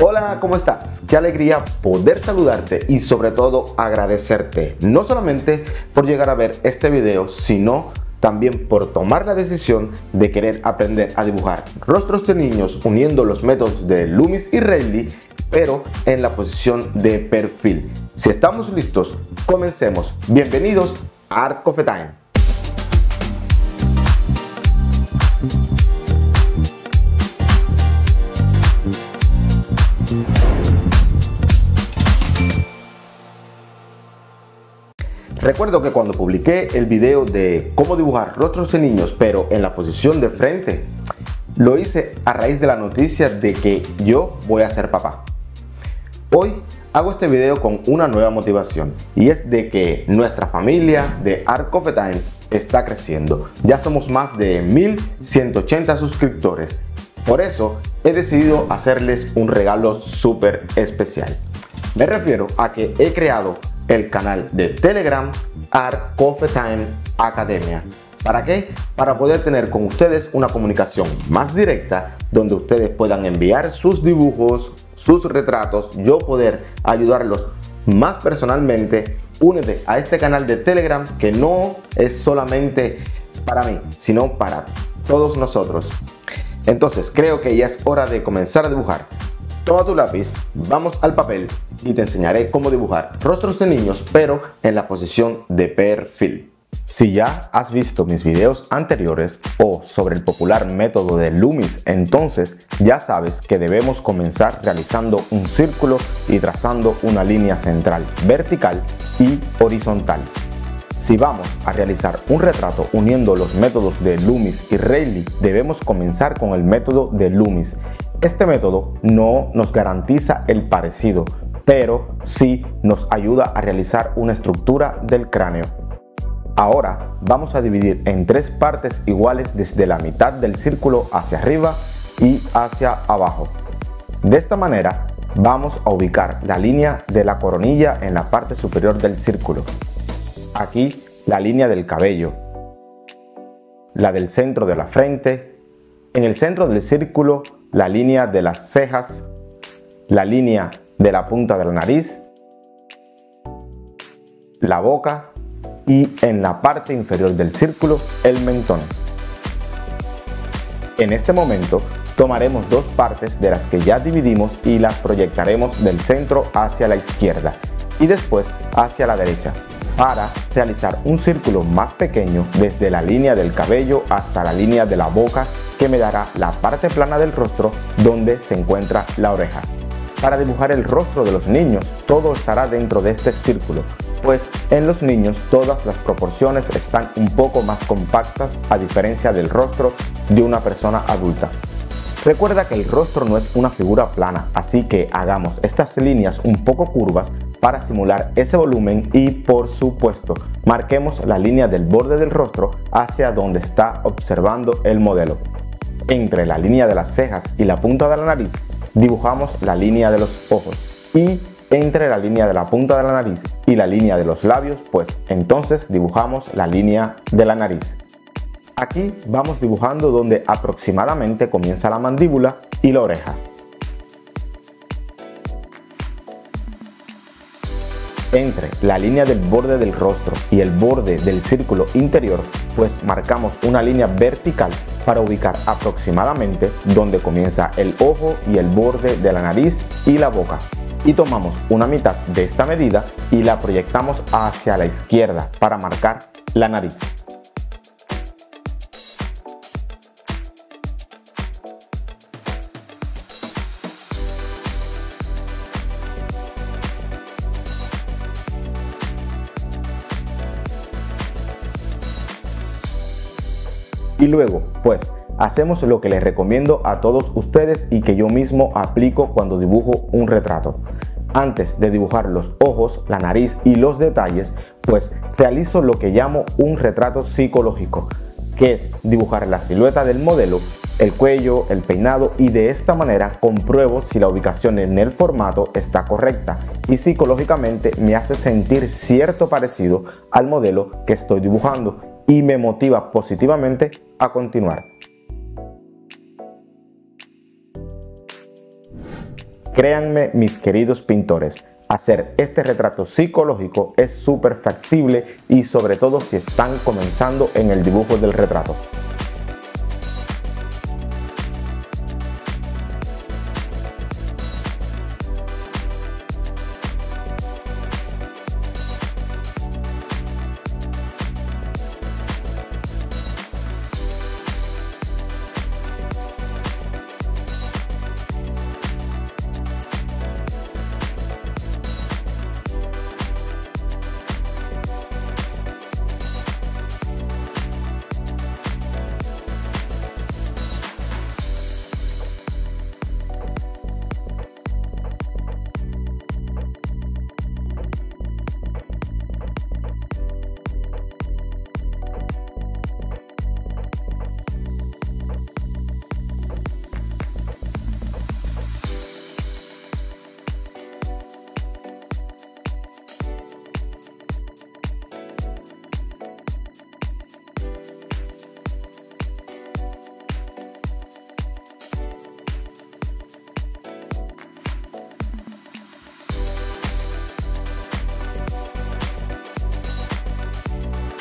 Hola, ¿cómo estás? Qué alegría poder saludarte y sobre todo agradecerte, no solamente por llegar a ver este video, sino también por tomar la decisión de querer aprender a dibujar rostros de niños uniendo los métodos de Loomis y Reilly, pero en la posición de perfil. Si estamos listos, comencemos. Bienvenidos a Art Coffee Time. Recuerdo que cuando publiqué el video de cómo dibujar rostros de niños pero en la posición de frente, lo hice a raíz de la noticia de que yo voy a ser papá. Hoy hago este video con una nueva motivación, y es de que nuestra familia de Art Coffee Time está creciendo. Ya somos más de 1180 suscriptores. Por eso he decidido hacerles un regalo súper especial. Me refiero a que he creado el canal de Telegram Art Coffee Time Academia. ¿Para qué? Para poder tener con ustedes una comunicación más directa, donde ustedes puedan enviar sus dibujos, sus retratos, yo poder ayudarlos más personalmente. Únete a este canal de Telegram, que no es solamente para mí, sino para todos nosotros. Entonces creo que ya es hora de comenzar a dibujar. Toma tu lápiz, vamos al papel y te enseñaré cómo dibujar rostros de niños pero en la posición de perfil. Si ya has visto mis videos anteriores o sobre el popular método de Loomis, entonces ya sabes que debemos comenzar realizando un círculo y trazando una línea central vertical y horizontal. Si vamos a realizar un retrato uniendo los métodos de Loomis y Reilly, debemos comenzar con el método de Loomis. Este método no nos garantiza el parecido, pero sí nos ayuda a realizar una estructura del cráneo. Ahora vamos a dividir en tres partes iguales desde la mitad del círculo hacia arriba y hacia abajo. De esta manera vamos a ubicar la línea de la coronilla en la parte superior del círculo. Aquí la línea del cabello, la del centro de la frente, en el centro del círculo la línea de las cejas, la línea de la punta de la nariz, la boca y en la parte inferior del círculo el mentón. En este momento tomaremos dos partes de las que ya dividimos y las proyectaremos del centro hacia la izquierda y después hacia la derecha, para realizar un círculo más pequeño desde la línea del cabello hasta la línea de la boca, que me dará la parte plana del rostro donde se encuentra la oreja. Para dibujar el rostro de los niños, todo estará dentro de este círculo, pues en los niños todas las proporciones están un poco más compactas a diferencia del rostro de una persona adulta. Recuerda que el rostro no es una figura plana, así que hagamos estas líneas un poco curvas para simular ese volumen y, por supuesto, marquemos la línea del borde del rostro hacia donde está observando el modelo. Entre la línea de las cejas y la punta de la nariz dibujamos la línea de los ojos, y entre la línea de la punta de la nariz y la línea de los labios, pues entonces dibujamos la línea de la nariz. Aquí vamos dibujando donde aproximadamente comienza la mandíbula y la oreja. Entre la línea del borde del rostro y el borde del círculo interior, pues marcamos una línea vertical para ubicar aproximadamente donde comienza el ojo y el borde de la nariz y la boca. Y tomamos una mitad de esta medida y la proyectamos hacia la izquierda para marcar la nariz. Y luego, pues, hacemos lo que les recomiendo a todos ustedes y que yo mismo aplico cuando dibujo un retrato. Antes de dibujar los ojos, la nariz y los detalles, pues realizo lo que llamo un retrato psicológico, que es dibujar la silueta del modelo, el cuello, el peinado, y de esta manera compruebo si la ubicación en el formato está correcta y psicológicamente me hace sentir cierto parecido al modelo que estoy dibujando y me motiva positivamente a continuar. Créanme, mis queridos pintores, hacer este retrato psicológico es súper factible y sobre todo si están comenzando en el dibujo del retrato.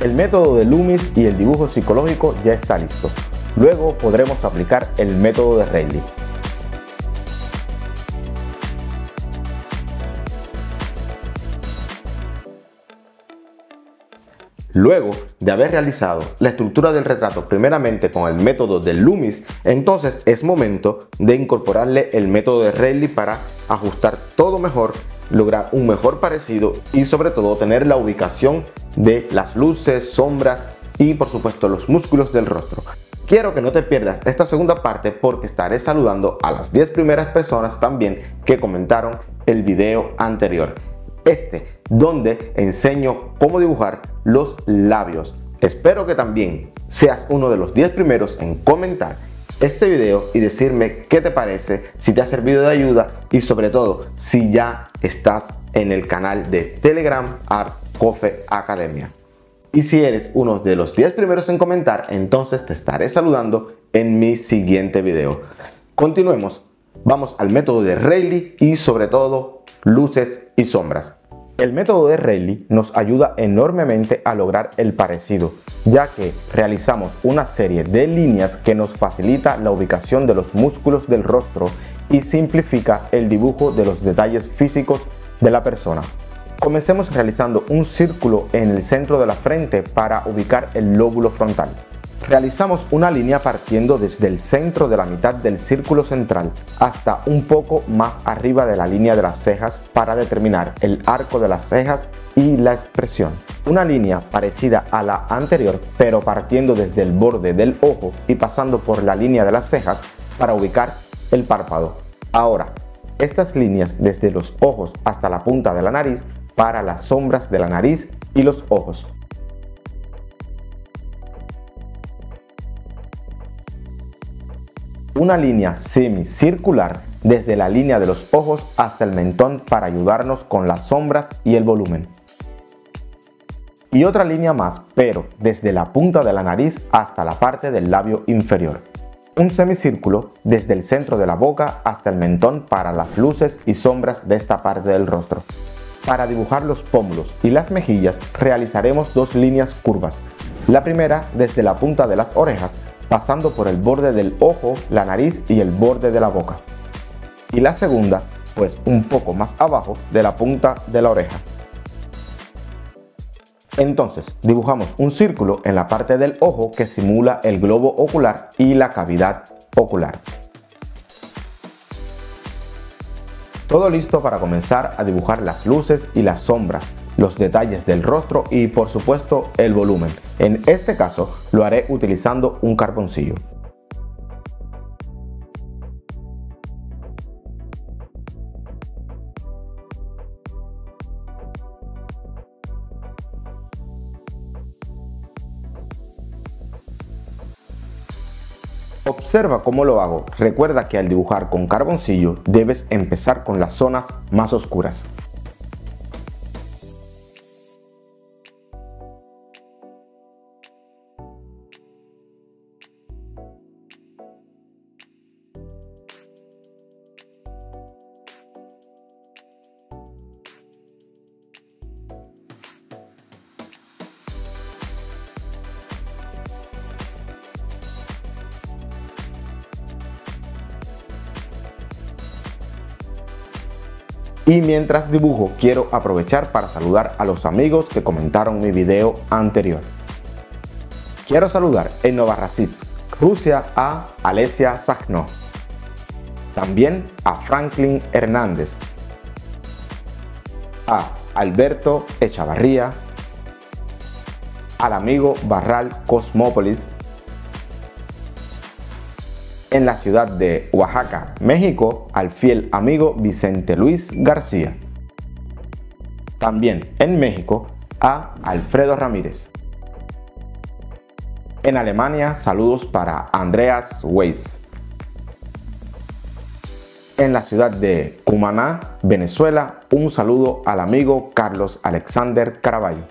El método de Loomis y el dibujo psicológico ya está listo. Luego podremos aplicar el método de Reilly. Luego de haber realizado la estructura del retrato primeramente con el método de Loomis, entonces es momento de incorporarle el método de Reilly para ajustar todo mejor, lograr un mejor parecido y sobre todo tener la ubicación de las luces, sombras y por supuesto los músculos del rostro. Quiero que no te pierdas esta segunda parte porque estaré saludando a las 10 primeras personas también que comentaron el video anterior, donde enseño cómo dibujar los labios. Espero que también seas uno de los 10 primeros en comentar este video y decirme qué te parece, si te ha servido de ayuda y sobre todo si ya estás en el canal de Telegram Art Coffee Academia. Y si eres uno de los 10 primeros en comentar, entonces te estaré saludando en mi siguiente video. Continuemos, vamos al método de Reilly y sobre todo luces y sombras. El método de Reilly nos ayuda enormemente a lograr el parecido, ya que realizamos una serie de líneas que nos facilita la ubicación de los músculos del rostro y simplifica el dibujo de los detalles físicos de la persona. Comencemos realizando un círculo en el centro de la frente para ubicar el lóbulo frontal. Realizamos una línea partiendo desde el centro de la mitad del círculo central hasta un poco más arriba de la línea de las cejas para determinar el arco de las cejas y la expresión. Una línea parecida a la anterior pero partiendo desde el borde del ojo y pasando por la línea de las cejas para ubicar el párpado. Ahora, estas líneas desde los ojos hasta la punta de la nariz para las sombras de la nariz y los ojos. Una línea semicircular desde la línea de los ojos hasta el mentón para ayudarnos con las sombras y el volumen. Y otra línea más, pero desde la punta de la nariz hasta la parte del labio inferior. Un semicírculo desde el centro de la boca hasta el mentón para las luces y sombras de esta parte del rostro. Para dibujar los pómulos y las mejillas realizaremos dos líneas curvas. La primera desde la punta de las orejas pasando por el borde del ojo, la nariz y el borde de la boca. Y la segunda, pues un poco más abajo de la punta de la oreja. Entonces, dibujamos un círculo en la parte del ojo que simula el globo ocular y la cavidad ocular. Todo listo para comenzar a dibujar las luces y las sombras, los detalles del rostro y por supuesto el volumen. En este caso lo haré utilizando un carboncillo. Observa cómo lo hago. Recuerda que al dibujar con carboncillo debes empezar con las zonas más oscuras. Y mientras dibujo, quiero aprovechar para saludar a los amigos que comentaron mi video anterior. Quiero saludar en Novorossiisk, Rusia, a Alesia Sagno, también a Franklin Hernández, a Alberto Echavarría, al amigo Barral Cosmópolis, en la ciudad de Oaxaca, México, al fiel amigo Vicente Luis García. También en México, a Alfredo Ramírez. En Alemania, saludos para Andreas Weiss. En la ciudad de Cumaná, Venezuela, un saludo al amigo Carlos Alexander Caraballo.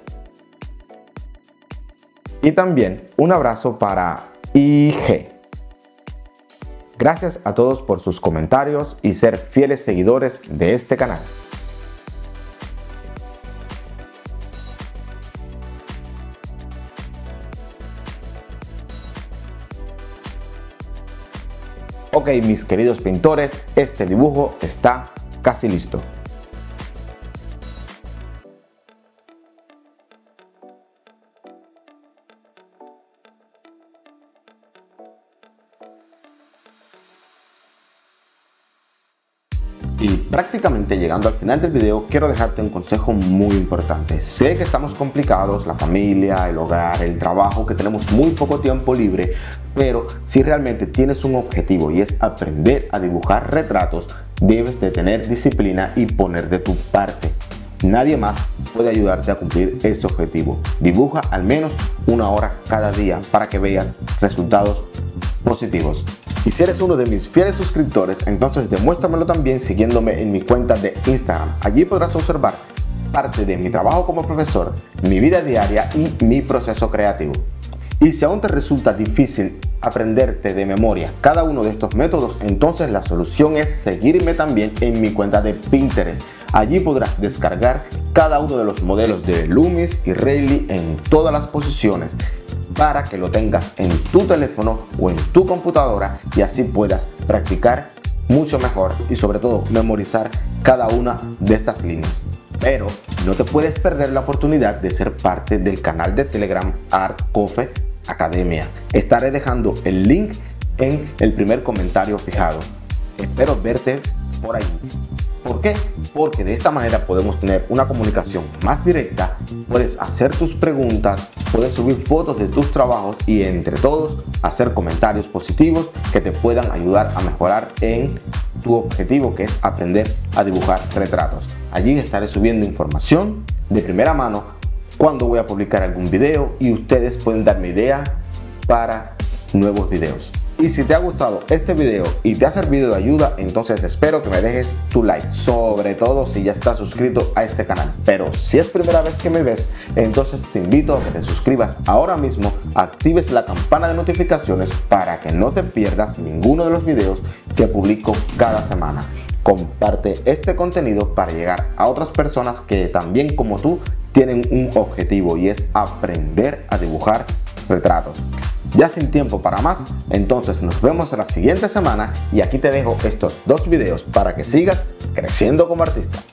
Y también un abrazo para IG. Gracias a todos por sus comentarios y ser fieles seguidores de este canal. Ok, mis queridos pintores, este dibujo está casi listo. Y prácticamente llegando al final del video, quiero dejarte un consejo muy importante. Sé que estamos complicados, la familia, el hogar, el trabajo, que tenemos muy poco tiempo libre, pero si realmente tienes un objetivo y es aprender a dibujar retratos, debes de tener disciplina y poner de tu parte. Nadie más puede ayudarte a cumplir ese objetivo. Dibuja al menos 1 hora cada día para que veas resultados positivos. Y si eres uno de mis fieles suscriptores, entonces demuéstramelo también siguiéndome en mi cuenta de Instagram. Allí podrás observar parte de mi trabajo como profesor, mi vida diaria y mi proceso creativo. Y si aún te resulta difícil aprenderte de memoria cada uno de estos métodos, entonces la solución es seguirme también en mi cuenta de Pinterest. Allí podrás descargar cada uno de los modelos de Loomis y Reilly en todas las posiciones, para que lo tengas en tu teléfono o en tu computadora y así puedas practicar mucho mejor y sobre todo memorizar cada una de estas líneas. Pero no te puedes perder la oportunidad de ser parte del canal de Telegram Art Coffee Academia. Estaré dejando el link en el primer comentario fijado. Espero verte por ahí. ¿Por qué? Porque de esta manera podemos tener una comunicación más directa, puedes hacer tus preguntas, puedes subir fotos de tus trabajos y entre todos hacer comentarios positivos que te puedan ayudar a mejorar en tu objetivo, que es aprender a dibujar retratos. Allí estaré subiendo información de primera mano cuando voy a publicar algún video y ustedes pueden darme ideas para nuevos videos. Y si te ha gustado este video y te ha servido de ayuda, entonces espero que me dejes tu like, sobre todo si ya estás suscrito a este canal. Pero si es primera vez que me ves, entonces te invito a que te suscribas ahora mismo, actives la campana de notificaciones para que no te pierdas ninguno de los videos que publico cada semana. Comparte este contenido para llegar a otras personas que también como tú tienen un objetivo y es aprender a dibujar retratos. Ya sin tiempo para más, entonces nos vemos la siguiente semana y aquí te dejo estos 2 videos para que sigas creciendo como artista.